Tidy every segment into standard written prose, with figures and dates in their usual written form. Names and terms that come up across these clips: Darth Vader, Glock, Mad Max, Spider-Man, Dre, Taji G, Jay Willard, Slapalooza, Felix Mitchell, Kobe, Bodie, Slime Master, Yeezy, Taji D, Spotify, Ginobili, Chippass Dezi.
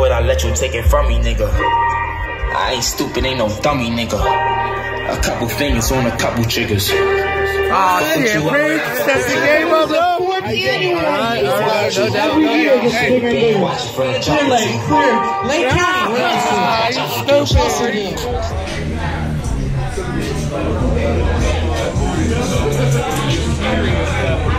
would I let you take it from me, nigga? I ain't stupid, ain't no dummy, nigga. A couple fingers on a couple triggers. Ah, shit, Rick, that's the game of love. What do you do?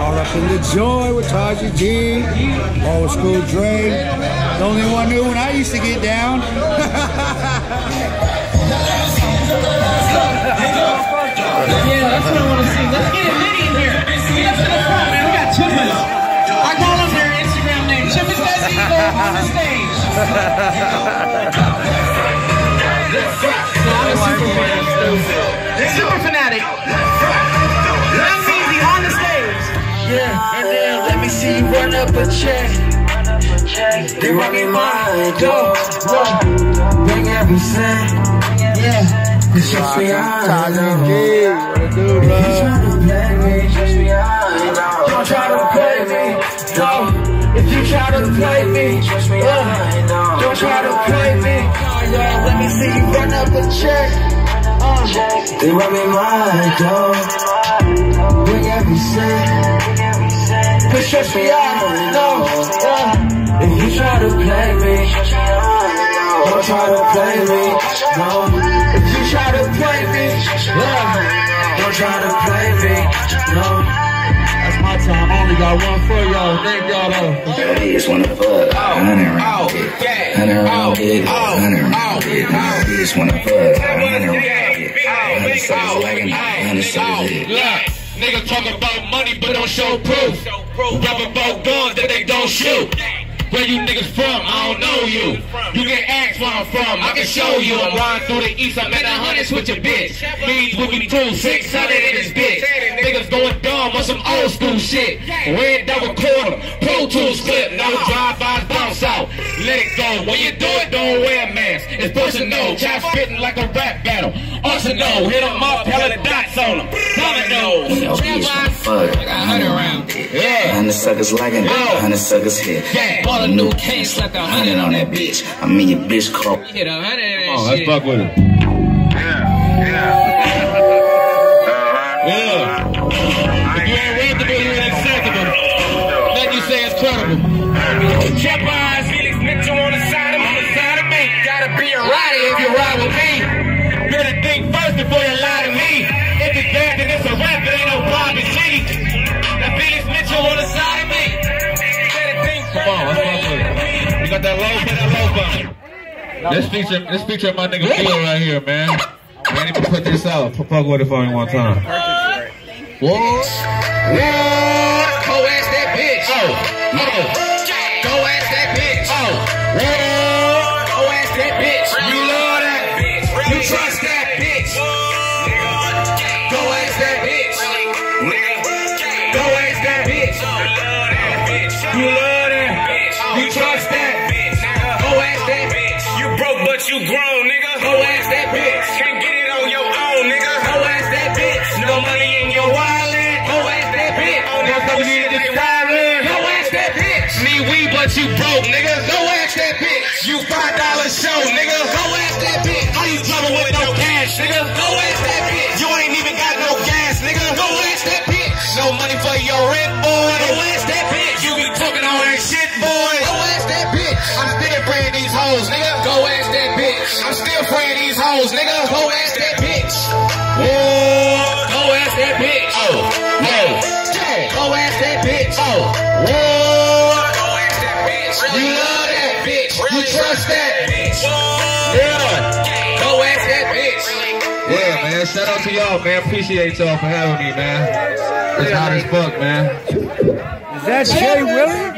All up in the joy with Taji G, old school Dre. The only one knew when I used to get down. Yeah, that's what I want to see. Let's get a Diddy in here. Get up to the front, man. We got Chippass. I call him their Instagram name. Chippass Dezi, they're on the stage. I'm a super fan. Super fanatic. I'm Yeezy on the stage. Yeah, and then let me see you run up a check. They rocking my door. Bring everything. Yeah. It's just me, I know. You try to play me, just me, I know. Don't try to play me, no. If you try to play me, just me, I know. Don't try to play me, yeah. Let me see you run up a check. They run me my door. Bring every cent. But trust me, I know, yeah. If you try to play me, just me, I know. Don't try to play me, no. If you try to play me, no. Don't try to play me, no. That's my time, only got one for y'all. Thank y'all though. Hey, it's one to fuck. Hundred round. It's one to fuck. Hundred round. Nigga talk about money but don't show proof. Rap about guns that they don't shoot. Where you niggas from? I don't know you. You can ask where I'm from, I can show you. I'm riding through the east, I'm at 100s with your bitch. Means with me too, 600 in this bitch. Niggas going dumb on some old school shit. Red double quarter, Pro Tools clip. No drive-bys, bounce out, let it go. When you do it, don't wear a mask. It's personal, chop spitting like a rap battle. Arsenal, hit them up, hell of the dots on them. Dominoes, trap-wise, I got 100 rounds. Yeah, 100 suckers like it, 100 suckers hit. A new cane, slapped 100 on that bitch. I mean, your bitch call. Hit 100 in that shit. Let's fuck with it. Yeah. If you ain't read the video, you ain't acceptable. Like you say, it's credible. Chippass, Felix Mitchell on the side of me. Gotta be a rider if you ride with me. Better think first before you lie to me. If it's bad, then it's a rap, it ain't no Bobby G. Now Felix Mitchell on the side of me. Come on, let's fuck with it. We got that low, put that low button. This feature my nigga Bill right here, man. We ain't even put this out. Fuck with it for me one time. What? What? Go ask that bitch. Oh, no. Go ask that bitch. Oh, what? Go ask that bitch. You love that bitch. You trust that bitch. Go ask that bitch. Go ask that bitch. You love that bitch. You grown, nigga. Go ask that bitch. Can't get it on your own, nigga. Go ask that bitch. No money in your wallet. Go ask that bitch. Oh, that's what you need to silence. Go ask that bitch. Need weed, but you broke, nigga. Go ask that bitch. You $5 show, nigga. Go ask that bitch. How you trouble with no cash, nigga? Go ask that bitch. You ain't even got no gas, nigga. Go ask that bitch. No money for your rent, boy. Go ask that bitch. You be talking all that shit, boy. Go ask that bitch. I'm still praying these hoes, nigga. Go ask that bitch. I'm still praying these hoes, nigga. Go ask that bitch. Whoa, go ask that bitch. Oh, no. Go ask that bitch. Oh, whoa. Go ask that bitch. You love that bitch. You trust that bitch. Yeah. Go ask that bitch. Yeah, man. Shout out to y'all, man. Appreciate y'all for having me, man. It's hot as fuck, man. Is that Jay Willard?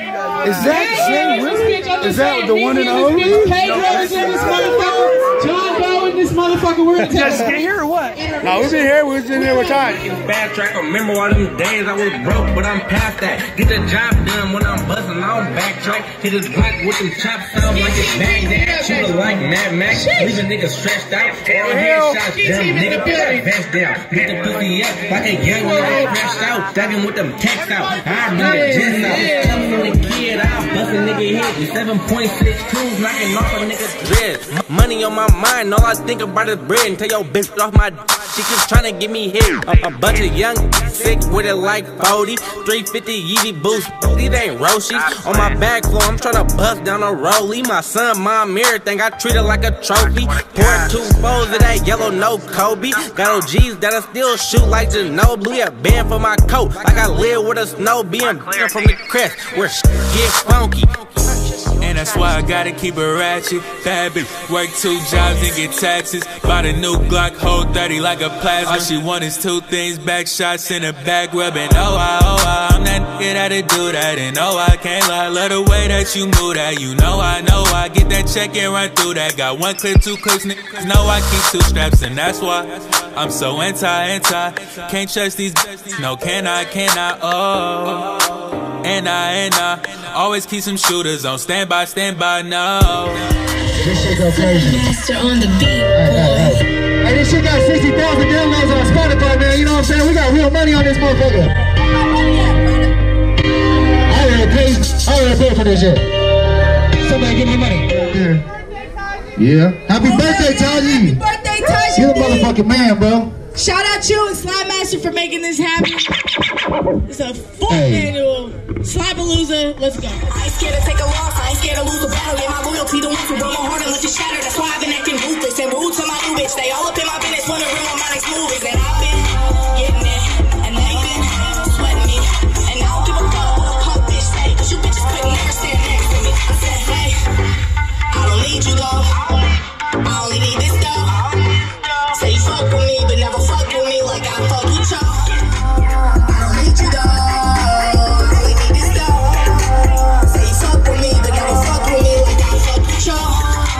Is that Jay Willard? Is that the one and only? Pedro's in this motherfucker. John Bow in this motherfucker. We're in the Did I just get here or what? Now we been here, we was in here with Ty. Backtrack, remember all them days I was broke, but I'm past that. Get the job done when I'm buzzing, I don't backtrack. Hit his block with them chops, sound like it's Baghdad. Shooter like Mad Max, leave a nigga stretched out. All headshots, dumb nigga, best down. Get the pussy up like a young when I crashed out. Dagging with them texts out, I do it just out. Coming on the kid, I'll bust a nigga hit. 7.6 tools knocking off a nigga's dress. Money on my mind, all I think about is bread. Until your bitch off my she keeps trying to get me hit. A bunch of young sick with it like Bodie. 350 Yeezy boost, these ain't Roshi. On my back floor, I'm trying to bust down a rollie. My son, mom, everything, I treat it like a trophy. Pouring 2 foes of that yellow, no Kobe. Got OGs that'll still shoot like Ginobili. A band for my coat, like I live with a snow being from the crest, where shit gets funky. And that's why I gotta keep it ratchet, bad bitch. Work 2 jobs and get taxes. Bought a new Glock, hold 30 like a plasma. All she want is 2 things, back shots and a back rub. And I'm that nigga that'll do that. And I can't lie, love the way that you move that. You know I get that check and run through that. Got 1 clip, 2 clips, niggas know I keep 2 straps. And that's why I'm so anti. Can't trust these bitches, no can I, oh. And I always keep some shooters on standby now. This shit go crazy. Master on the beat. Hey, this shit got 60,000 downloads on Spotify, man. You know what I'm saying? We got real money on this motherfucker. I ain't paid for this shit. Somebody give me money. Yeah. Happy birthday, Taji. Happy birthday, Taji. You a motherfucking man, bro. Shout out to you and Slime Master for making this happen. It's a full annual Slapalooza. Let's go. I ain't scared to take a loss. I ain't scared to lose a battle. Yeah, my loyalty the one who broke my heart and let you shatter. That's why I've been acting ruthless and rude to my new bitch. They all up in my business, wondering what my next move is. And I've been getting it, and they've been sweating me. And I don't give a fuck what a punk bitch say, cause you bitches could never stand next to me. I said, hey, I don't need you though. I only need this though. Say you fuck with me, but never fuck with me like I fuck with y'all. Say you fuck with me, but never fuck with me like I fuck with y'all.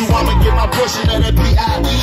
you, I'ma get my portion of that B.I.E.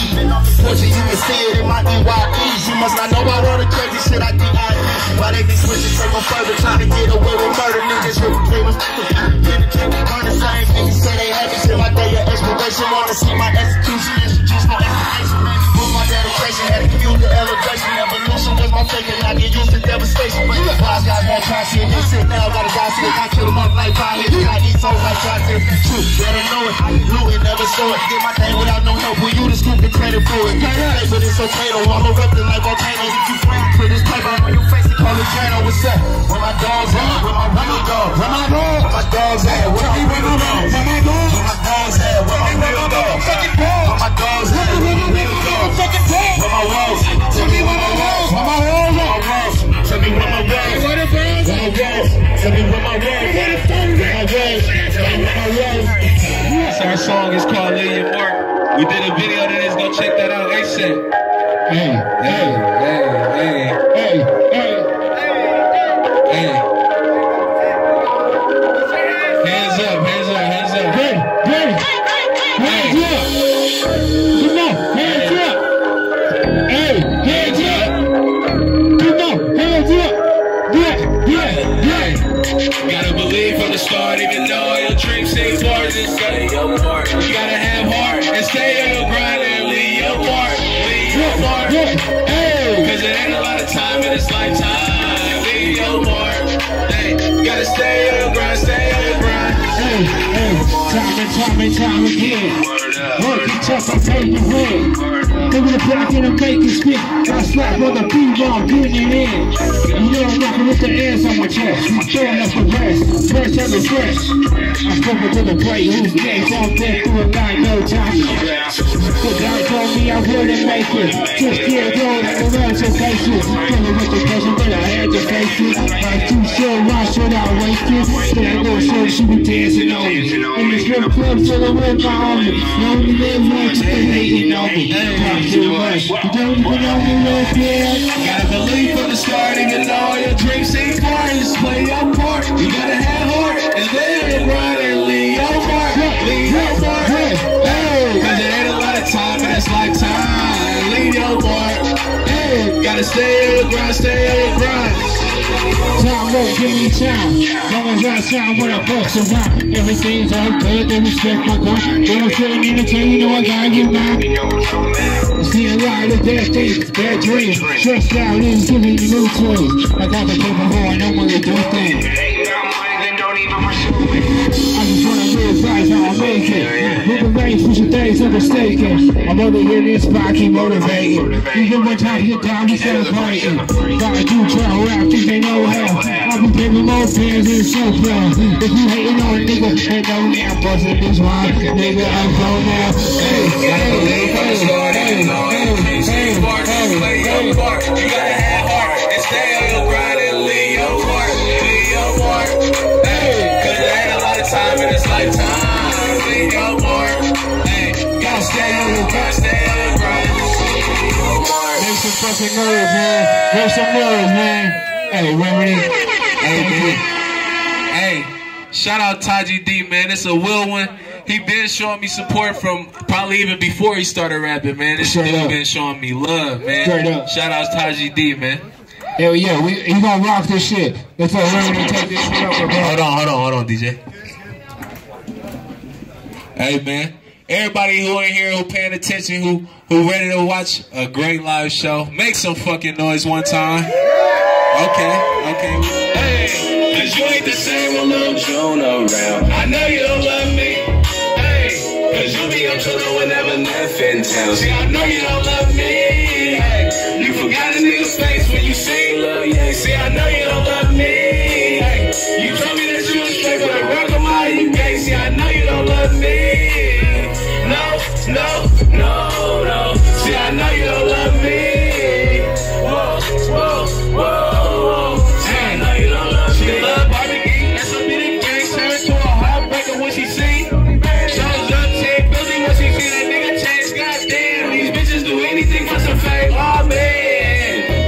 Pussy, you can see it in my DYEs. You must not know about all the crazy shit I D.I.E. Why they be switching, take them further, trying to get away with murder. Niggas with flavors, penetrate the burner. Same niggas say they happy till my day of expiration. Wanna see my execution, introduce my explanation. With my dedication, had to feel the elevation. Evolution was my taking, I get used to devastation. But the wise guys won't try shit, they sit now, gotta die shit. I kill them up like fire, I need souls like try to. Truth, better know it, I knew it, never saw it. Did my thing without no help, will you the scoop the credit for it? Hey, but it's okay though, I'm erupting like volcanoes. If you plan for this paper, I'm on your face and call it channel. What's up? Where my dogs at? Where my real dogs? Where my dogs at? Where my real dogs? Where my dogs at? Where my real dogs? Where my dogs at? Where my real dogs? Where my walls? Tell me where my walls? Where my walls? Tell me where my walls? Where the walls? Where my walls? Tell me where my walls? Where the phones? Where my walls? Tell me where my walls? Yes, our song is called Lay Your Mark. We did a video to this. Go check that out. ASAP. Hey, hey, hey, hey, hey, hey, hey, hey. Hands up, hands up, hands up. Hey, hey, hey, hands up. Come on, hands up. Hey, hands up. Come on, hands up. Yeah, yeah, yeah. Gotta believe from the start, even though your dreams ain't yours. Lay your mark. You gotta have heart and stay on your grind and lay your mark. Cause it ain't a lot of time in this lifetime. Leave your mark. Hey, gotta stay on the grind, stay on the grind. Hey, hey, time and time again. Work it tough, I'm taking it. They wanna block and I'm taking spit. I slap on the beat while I'm getting it in. You know I'm rocking with the airs on my chest. I'm throwing up the rest, fresh and fresh. I'm spoken to the play who's next. I'm dead through a night, no time. The guy told me I wouldn't make it. Just get going at the rest of faces. Feeling with the pressure that I had to face it. I'm too sure, why should I waste it? Still a little short, she be dancing on me. In the strip club, chilling with my homie. You only live once, you been hating on me. Pop too much, you don't even know me left yet. Gotta believe from the start, even all your dreams ain't parties. Play your part, you gotta have heart. And then run and leave your heart. Leave your heart. Cause it ain't a lot of time in this lifetime. Leave your mark. Hey, gotta stay on the grind, stay on the grind. Time won't give me time. Long as I sound when I box around. Everything's all good, they respect my grind. They don't feel me until you know I gotta get mine. See a lot of bad things, bad dreams. Stressed out is giving me new tools. I got the paper boy, I don't wanna do things. Advice, how I make it. Moving range, pushing things up a staking. I'm over here in this spot, keep motivating. Even when time hit down, we celebrating. Gotta do trial rap, these ain't no hell. I'll be giving more fans in so well. If you hating on a nigga, ain't no now. Bustin' this wine, nigga, I'm blown now. Hey, hey, hey, hey, hey, hey, play your part. You gotta have heart and stay on your grind and leave your part. Leave your part. Hey, cause it ain't a lot of time in this lifetime. Leave your mark. Hey, gotta stay on the grind, stay on the grind. Leave your mark. Make some fucking noise, man. Make some noise, man. Hey, where it is? Hey, man. Hey, shout out Taji D, man. It's a will one. He been showing me support from probably even before he started rapping, man. This dude been showing me love, man. Shout out Taji D, man. Hell yeah, he gonna rock this shit. Let's go, we're gonna take this shit over, bro. Hold on, DJ. Hey, man. Everybody who in here, who paying attention, who ready to watch a great live show, make some fucking noise one time. Okay. Hey, cause you ain't the same with Lil' June around. I know you don't love me. Hey, cause you be up till no one ever left in town. See, I know you don't love me. You forgot a nigga's face when you sing love, yeah. See, I know you don't love me. Hey, you told me that you was straight, but I rock on my you gay. See, I know you don't love me. No. See, I know you don't love me. Whoa. See, I know you don't love me. She love barbecue, that's a bit of gang. Turned to a heartbreaker when she sing. Shows up, she ain't building when she see that nigga change. Goddamn, these bitches do anything for some fame. Oh, man.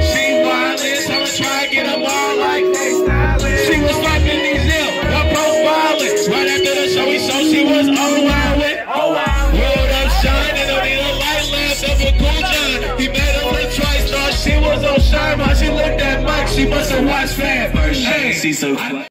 She wireless, I'ma try to get them all like this. she bust a watch fast. Hey, see so.